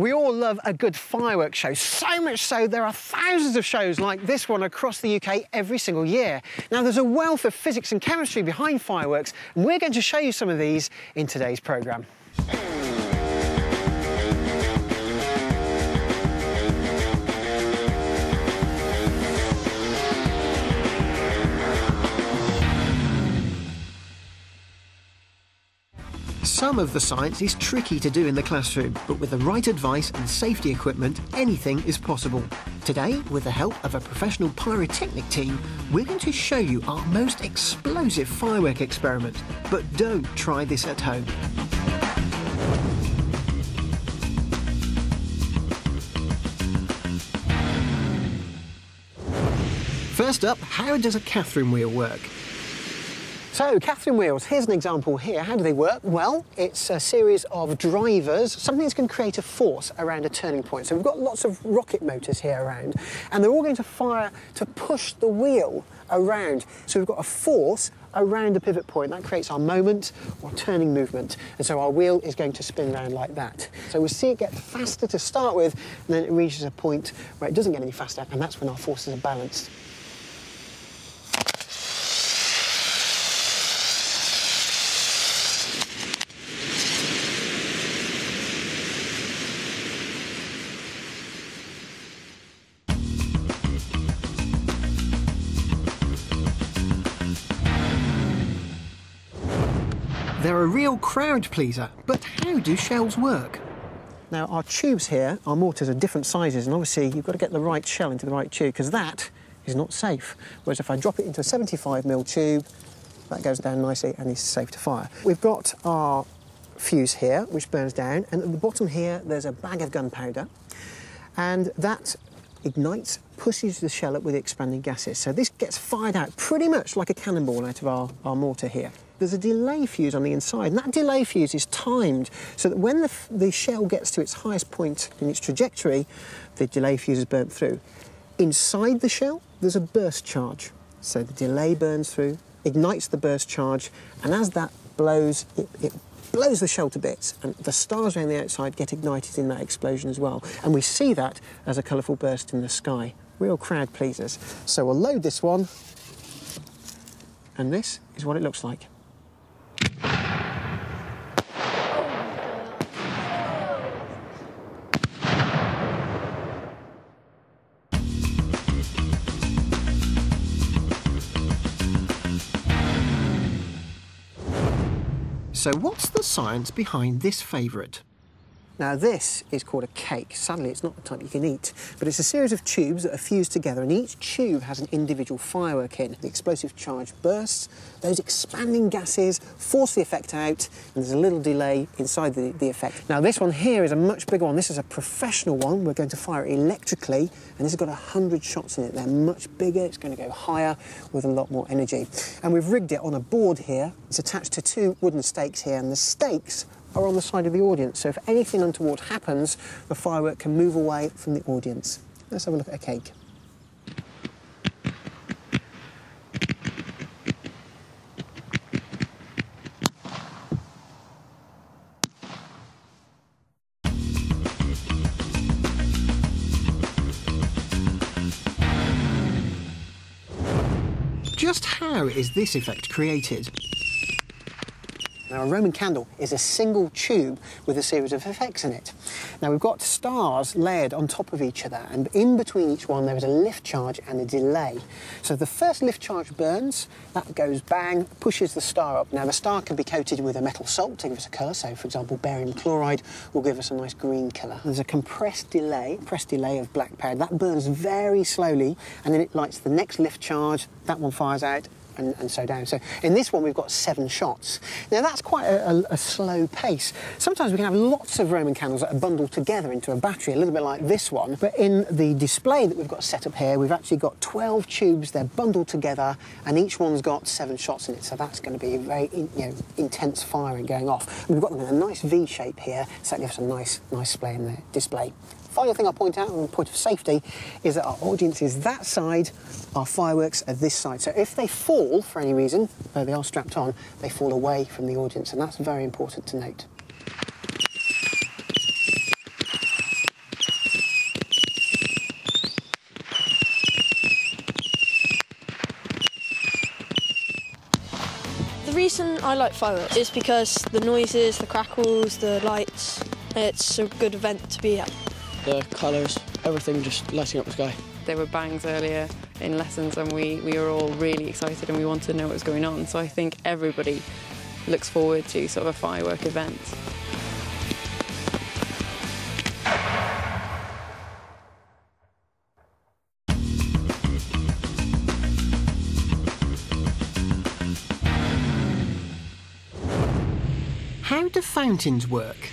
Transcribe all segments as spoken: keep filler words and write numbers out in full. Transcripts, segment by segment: We all love a good fireworks show, so much so there are thousands of shows like this one across the U K every single year. Now, there's a wealth of physics and chemistry behind fireworks, and we're going to show you some of these in today's programme. Some of the science is tricky to do in the classroom, but with the right advice and safety equipment, anything is possible. Today, with the help of a professional pyrotechnic team, we're going to show you our most explosive firework experiment. But don't try this at home. First up, how does a Catherine wheel work? So, Catherine wheels, here's an example here. How do they work? Well, it's a series of drivers, something that's going to create a force around a turning point. So we've got lots of rocket motors here around, and they're all going to fire to push the wheel around. So we've got a force around a pivot point. That creates our moment or turning movement. And so our wheel is going to spin around like that. So we'll see it get faster to start with, and then it reaches a point where it doesn't get any faster, and that's when our forces are balanced. They're a real crowd pleaser, but how do shells work? Now, our tubes here, our mortars, are different sizes, and obviously you've got to get the right shell into the right tube, because that is not safe. Whereas if I drop it into a seventy-five mil tube, that goes down nicely and is safe to fire. We've got our fuse here, which burns down, and at the bottom here there's a bag of gunpowder, and that ignites, pushes the shell up with expanding gases. So this gets fired out pretty much like a cannonball out of our, our mortar here. There's a delay fuse on the inside, and that delay fuse is timed so that when the, the shell gets to its highest point in its trajectory, the delay fuse is burnt through. Inside the shell, there's a burst charge. So the delay burns through, ignites the burst charge, and as that blows, it, it blows the shell to bits, and the stars around the outside get ignited in that explosion as well. And we see that as a colourful burst in the sky. Real crowd pleasers. So we'll load this one, and this is what it looks like. So what's the science behind this favourite? Now, this is called a cake. Sadly, it's not the type you can eat, but it's a series of tubes that are fused together, and each tube has an individual firework in. The explosive charge bursts, those expanding gases force the effect out, and there's a little delay inside the, the effect. Now, this one here is a much bigger one. This is a professional one. We're going to fire it electrically, and this has got one hundred shots in it. They're much bigger. It's going to go higher with a lot more energy. And we've rigged it on a board here. It's attached to two wooden stakes here, and the stakes are on the side of the audience, so if anything untoward happens, the firework can move away from the audience. Let's have a look at a cake. Just how is this effect created? Now, a Roman candle is a single tube with a series of effects in it. Now, we've got stars layered on top of each other, and in between each one there is a lift charge and a delay. So the first lift charge burns, that goes bang, pushes the star up. Now, the star can be coated with a metal salt to give us a colour, so for example barium chloride will give us a nice green colour. There's a compressed delay, compressed delay of black powder, that burns very slowly, and then it lights the next lift charge, that one fires out, And, and so down. So in this one we've got seven shots. Now, that's quite a, a, a slow pace. Sometimes we can have lots of Roman candles that are bundled together into a battery, a little bit like this one. But in the display that we've got set up here, we've actually got twelve tubes. They're bundled together, and each one's got seven shots in it. So that's going to be very in, you know, intense firing going off. And we've got them in a nice V shape here, so that gives us a nice, nice display in there. Display. Final thing I'll point out, on the point of safety, is that our audience is that side, our fireworks are this side. So if they fall for any reason, though they are strapped on, they fall away from the audience, and that's very important to note. reason I like fireworks is because the noises, the crackles, the lights, it's a good event to be at. The colours, everything just lighting up the sky. There were bangs earlier in lessons and we, we were all really excited and we wanted to know what was going on, so I think everybody looks forward to sort of a firework event. How do fountains work?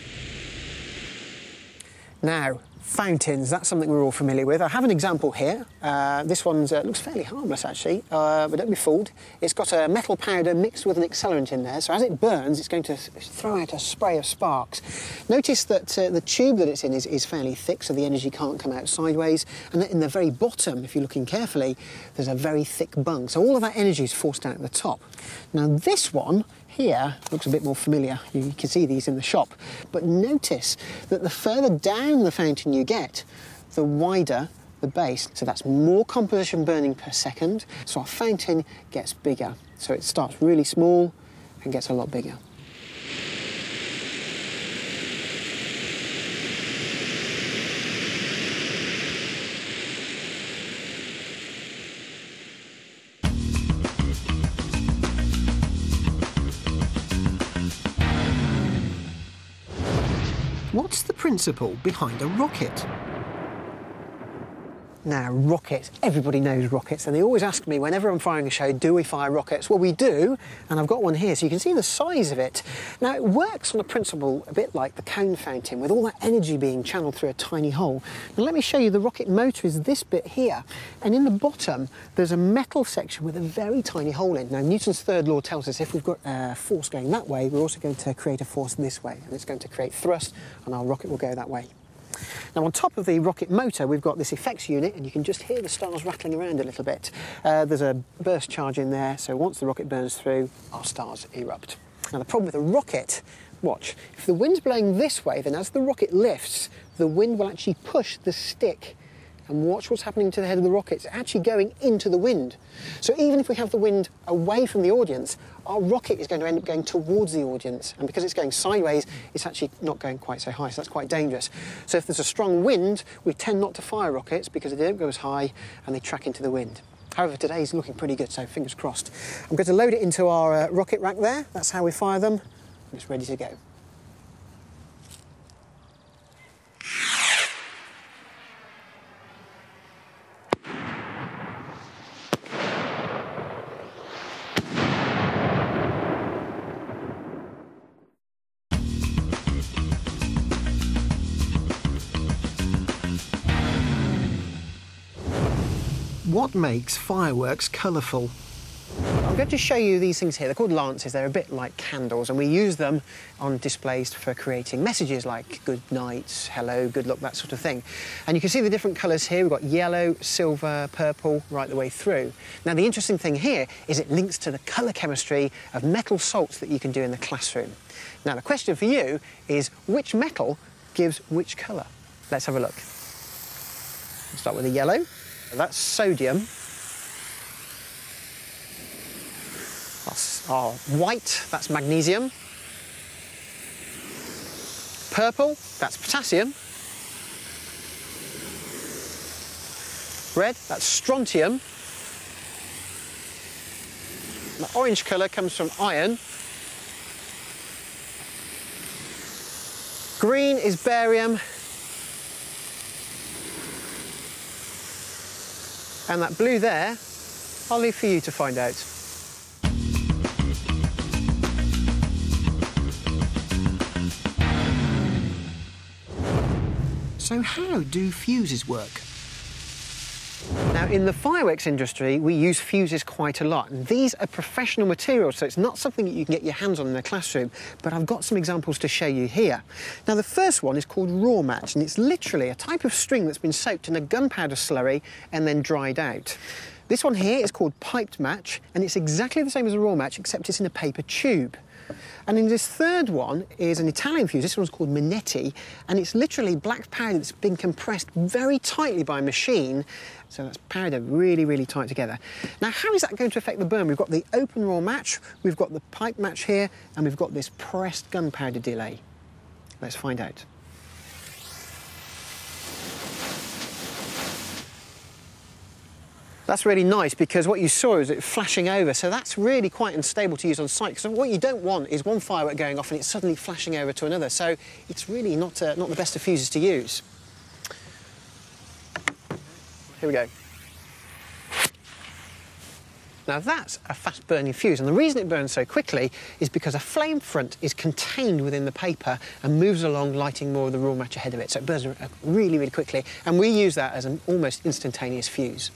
Now, fountains, that's something we're all familiar with. I have an example here. Uh, this one uh, looks fairly harmless, actually, uh, but don't be fooled. It's got a metal powder mixed with an accelerant in there, so as it burns, it's going to throw out a spray of sparks. Notice that uh, the tube that it's in is, is fairly thick, so the energy can't come out sideways, and in the very bottom, if you're looking carefully, there's a very thick bung, so all of that energy is forced out at the top. Now, this one here looks a bit more familiar. You can see these in the shop. But notice that the further down the fountain you get, the wider the base. So that's more composition burning per second. So our fountain gets bigger. So it starts really small and gets a lot bigger. What's the principle behind a rocket? Now, rockets. Everybody knows rockets, and they always ask me whenever I'm firing a show, do we fire rockets? Well, we do, and I've got one here, so you can see the size of it. Now, it works on a principle a bit like the cone fountain, with all that energy being channeled through a tiny hole. Now, let me show you the rocket motor is this bit here, and in the bottom, there's a metal section with a very tiny hole in. Now, Newton's third law tells us if we've got a force going that way, we're also going to create a force this way, and it's going to create thrust, and our rocket will go that way. Now, on top of the rocket motor, we've got this effects unit, and you can just hear the stars rattling around a little bit. Uh, there's a burst charge in there, so once the rocket burns through, our stars erupt. Now, the problem with a rocket, watch, if the wind's blowing this way, then as the rocket lifts, the wind will actually push the stick. And watch what's happening to the head of the rocket. It's actually going into the wind. So even if we have the wind away from the audience, our rocket is going to end up going towards the audience. And because it's going sideways, it's actually not going quite so high, so that's quite dangerous. So if there's a strong wind, we tend not to fire rockets because they don't go as high and they track into the wind. However, today's looking pretty good, so fingers crossed. I'm going to load it into our uh, rocket rack there. That's how we fire them. It's ready to go. What makes fireworks colourful? I'm going to show you these things here. They're called lances. They're a bit like candles, and we use them on displays for creating messages like good night, hello, good luck, that sort of thing. And you can see the different colours here. We've got yellow, silver, purple, right the way through. Now, the interesting thing here is it links to the colour chemistry of metal salts that you can do in the classroom. Now, the question for you is which metal gives which colour? Let's have a look. We'll start with the yellow. That's sodium. That's our white, that's magnesium. Purple, that's potassium. Red, that's strontium. The orange colour comes from iron. Green is barium. And that blue there, I'll leave for you to find out. So how do fuses work? Now, in the fireworks industry, we use fuses quite a lot, and these are professional materials, so it's not something that you can get your hands on in the classroom, but I've got some examples to show you here. Now, the first one is called raw match, and it's literally a type of string that's been soaked in a gunpowder slurry and then dried out. This one here is called piped match, and it's exactly the same as a raw match, except it's in a paper tube. And in this third one is an Italian fuse. This one's called Minetti, and it's literally black powder that's been compressed very tightly by a machine. So that's powder really, really tight together. Now, how is that going to affect the burn? We've got the open roll match, we've got the pipe match here, and we've got this pressed gunpowder delay. Let's find out. That's really nice, because what you saw is it flashing over, so that's really quite unstable to use on site, because what you don't want is one firework going off and it's suddenly flashing over to another, so it's really not, uh, not the best of fuses to use. Here we go. Now that's a fast burning fuse, and the reason it burns so quickly is because a flame front is contained within the paper and moves along, lighting more of the raw match ahead of it, so it burns really, really quickly, and we use that as an almost instantaneous fuse.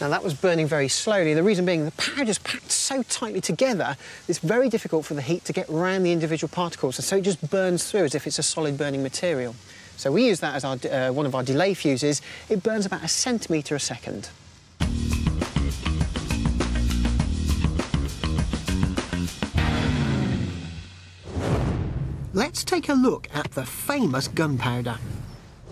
Now that was burning very slowly, the reason being the powder's packed so tightly together it's very difficult for the heat to get round the individual particles, and so it just burns through as if it's a solid burning material. So we use that as our, uh, one of our delay fuses. It burns about a centimetre a second. Let's take a look at the famous gunpowder.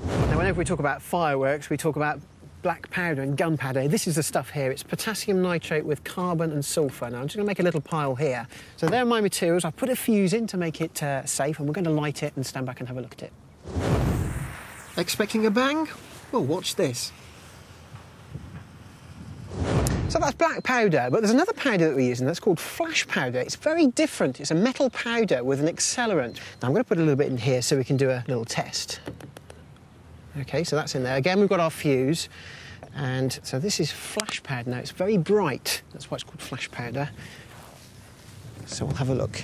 Now whenever we talk about fireworks we talk about black powder and gunpowder. This is the stuff here. It's potassium nitrate with carbon and sulphur. Now I'm just going to make a little pile here. So there are my materials. I've put a fuse in to make it uh, safe, and we're going to light it and stand back and have a look at it. Expecting a bang? Well, watch this. So that's black powder, but there's another powder that we're using that's called flash powder. It's very different. It's a metal powder with an accelerant. Now I'm going to put a little bit in here so we can do a little test. OK, so that's in there. Again, we've got our fuse, and so this is flash powder. Now, it's very bright. That's why it's called flash powder. So we'll have a look.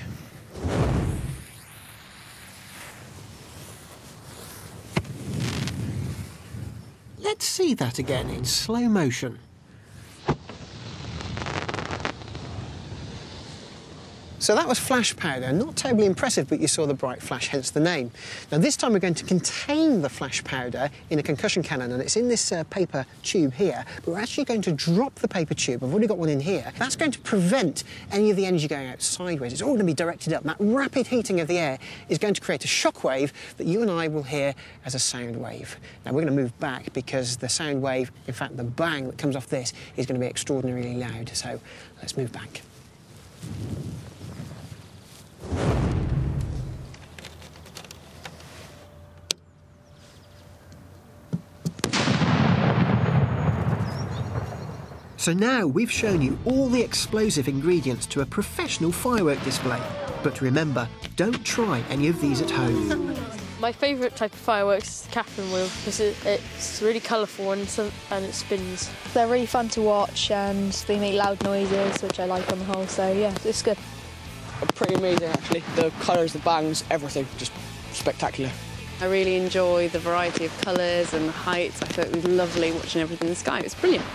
Let's see that again in slow motion. So that was flash powder, not terribly impressive, but you saw the bright flash, hence the name. Now this time we're going to contain the flash powder in a concussion cannon, and it's in this uh, paper tube here, but we're actually going to drop the paper tube. I've already got one in here. That's going to prevent any of the energy going out sideways. It's all going to be directed up. And that rapid heating of the air is going to create a shock wave that you and I will hear as a sound wave. Now we're going to move back because the sound wave, in fact the bang that comes off this, is going to be extraordinarily loud. So let's move back. So now we've shown you all the explosive ingredients to a professional firework display. But remember, don't try any of these at home. My favourite type of fireworks is the Catherine wheel, because it, it's really colourful and, so, and it spins. They're really fun to watch and they make loud noises, which I like on the whole, so yeah, it's good. Pretty amazing, actually. The colours, the bangs, everything, just spectacular. I really enjoy the variety of colours and the heights. I thought it was lovely watching everything in the sky. It was brilliant.